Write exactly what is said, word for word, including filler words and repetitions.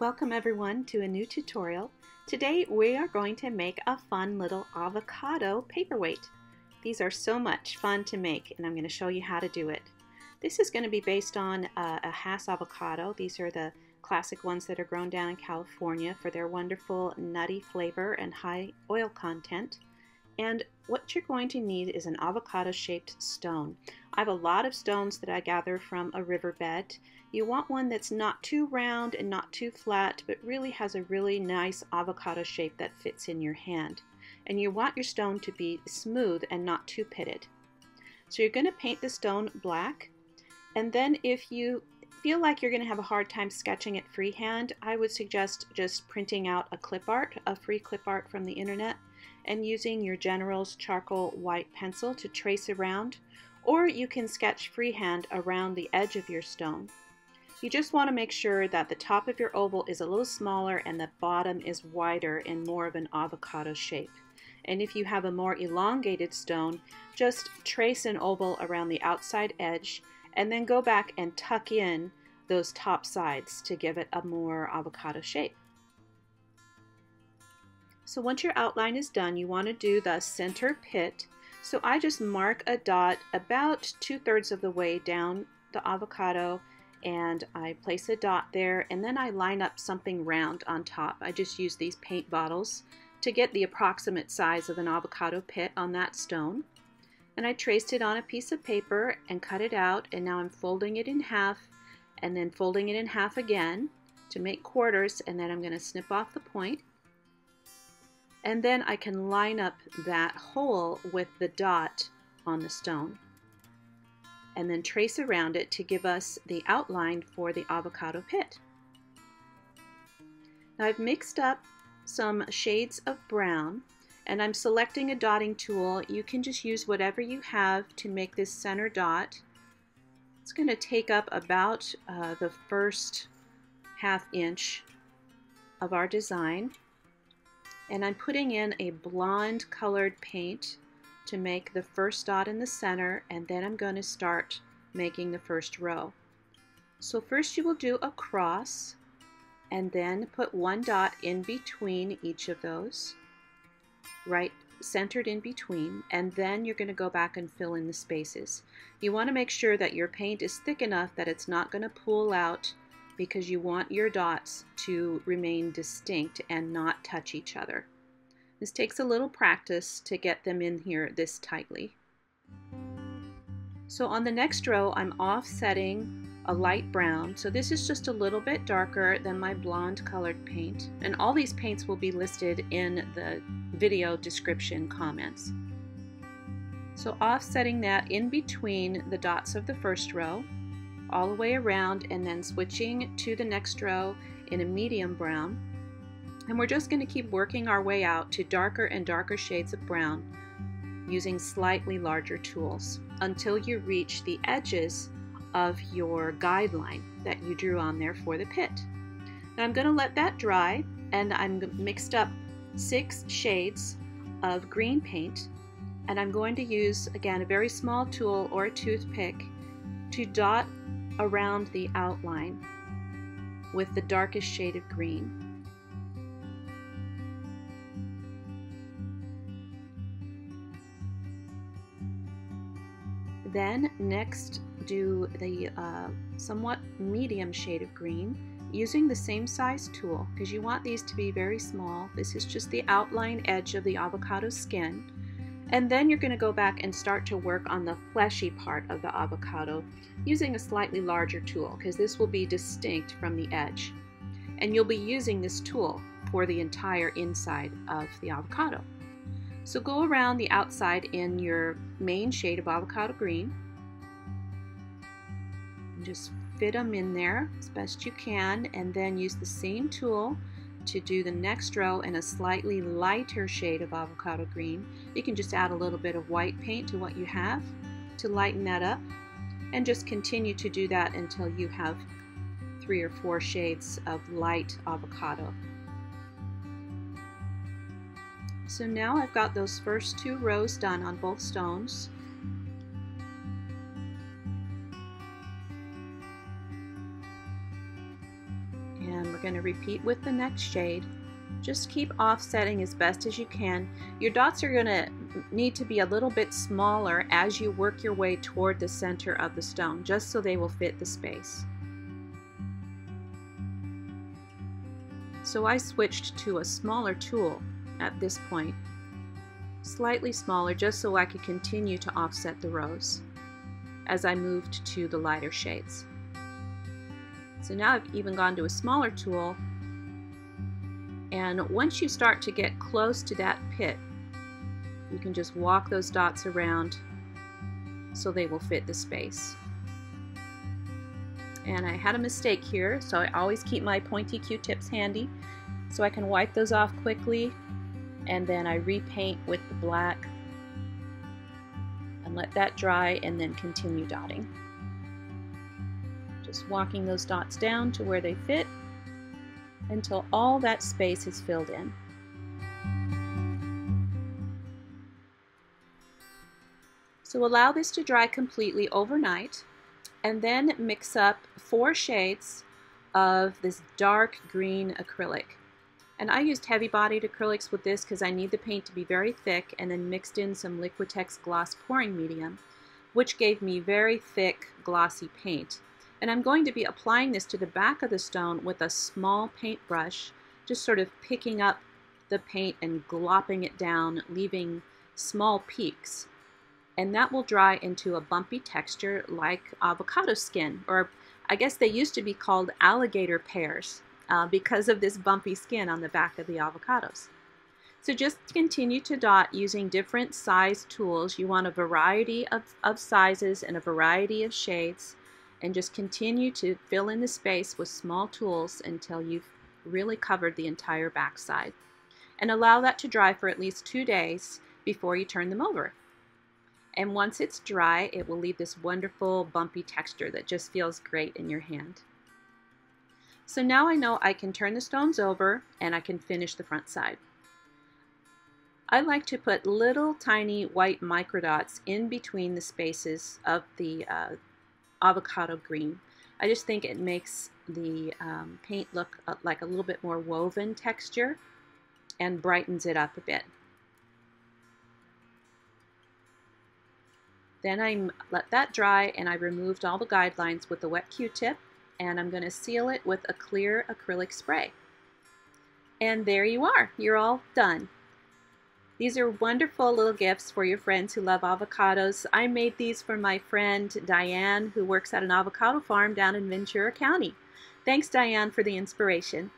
Welcome everyone to a new tutorial. Today we are going to make a fun little avocado paperweight. These are so much fun to make and I'm going to show you how to do it. This is going to be based on uh, a Hass avocado. These are the classic ones that are grown down in California for their wonderful nutty flavor and high oil content. And what you're going to need is an avocado-shaped stone. I have a lot of stones that I gather from a riverbed. You want one that's not too round and not too flat, but really has a really nice avocado shape that fits in your hand. And you want your stone to be smooth and not too pitted. So you're going to paint the stone black, and then if you feel like you're going to have a hard time sketching it freehand, I would suggest just printing out a clip art, a free clip art from the internet, and using your General's charcoal white pencil to trace around, or you can sketch freehand around the edge of your stone. You just want to make sure that the top of your oval is a little smaller and the bottom is wider and more of an avocado shape. And if you have a more elongated stone, just trace an oval around the outside edge and then go back and tuck in those top sides to give it a more avocado shape. So once your outline is done, you want to do the center pit. So I just mark a dot about two-thirds of the way down the avocado, and I place a dot there, and then I line up something round on top. I just use these paint bottles to get the approximate size of an avocado pit on that stone. And I traced it on a piece of paper and cut it out, and now I'm folding it in half and then folding it in half again to make quarters, and then I'm going to snip off the point. And then I can line up that hole with the dot on the stone and then trace around it to give us the outline for the avocado pit. Now I've mixed up some shades of brown and I'm selecting a dotting tool. You can just use whatever you have to make this center dot. It's going to take up about uh, the first half inch of our design. And I'm putting in a blonde colored paint to make the first dot in the center, and then I'm going to start making the first row. So first you will do a cross and then put one dot in between each of those, right centered in between, and then you're going to go back and fill in the spaces. You want to make sure that your paint is thick enough that it's not going to pool out, because you want your dots to remain distinct and not touch each other. This takes a little practice to get them in here this tightly. So on the next row, I'm offsetting a light brown. So this is just a little bit darker than my blonde colored paint. And all these paints will be listed in the video description comments. So offsetting that in between the dots of the first row, all the way around, and then switching to the next row in a medium brown. And we're just going to keep working our way out to darker and darker shades of brown using slightly larger tools until you reach the edges of your guideline that you drew on there for the pit. Now I'm going to let that dry, and I'm mixed up six shades of green paint, and I'm going to use, again, a very small tool or a toothpick to dot around the outline with the darkest shade of green. Then next do the uh, somewhat medium shade of green using the same size tool, because you want these to be very small. This is just the outline edge of the avocado skin. And then you're going to go back and start to work on the fleshy part of the avocado using a slightly larger tool, because this will be distinct from the edge. And you'll be using this tool for the entire inside of the avocado. So go around the outside in your main shade of avocado green. And just fit them in there as best you can, and then use the same tool to do the next row in a slightly lighter shade of avocado green. You can just add a little bit of white paint to what you have to lighten that up, and just continue to do that until you have three or four shades of light avocado. So now I've got those first two rows done on both stones. And We're going to repeat with the next shade. Just keep offsetting as best as you can. Your dots are going to need to be a little bit smaller as you work your way toward the center of the stone, just so they will fit the space. So I switched to a smaller tool at this point, slightly smaller, just so I could continue to offset the rows as I moved to the lighter shades. So now I've even gone to a smaller tool, and once you start to get close to that pit, you can just walk those dots around so they will fit the space. And I had a mistake here, so I always keep my pointy Q-tips handy so I can wipe those off quickly, and then I repaint with the black and let that dry, and then continue dotting. Just walking those dots down to where they fit until all that space is filled in. So allow this to dry completely overnight, and then mix up four shades of this dark green acrylic. And I used heavy-bodied acrylics with this because I need the paint to be very thick, and then mixed in some Liquitex gloss pouring medium, which gave me very thick, glossy paint. And I'm going to be applying this to the back of the stone with a small paintbrush, just sort of picking up the paint and glopping it down, leaving small peaks. And that will dry into a bumpy texture like avocado skin, or I guess they used to be called alligator pears uh, because of this bumpy skin on the back of the avocados. So just continue to dot using different size tools. You want a variety of, of sizes and a variety of shades, and just continue to fill in the space with small tools until you've really covered the entire backside. And allow that to dry for at least two days before you turn them over. And once it's dry, it will leave this wonderful bumpy texture that just feels great in your hand. So now I know I can turn the stones over and I can finish the front side. I like to put little tiny white microdots in between the spaces of the uh, avocado green. I just think it makes the um, paint look like a little bit more woven texture and brightens it up a bit. Then I let that dry, and I removed all the guidelines with the wet Q-tip, and I'm going to seal it with a clear acrylic spray. And there you are. You're all done. These are wonderful little gifts for your friends who love avocados. I made these for my friend Diane, who works at an avocado farm down in Ventura County. Thanks, Diane, for the inspiration.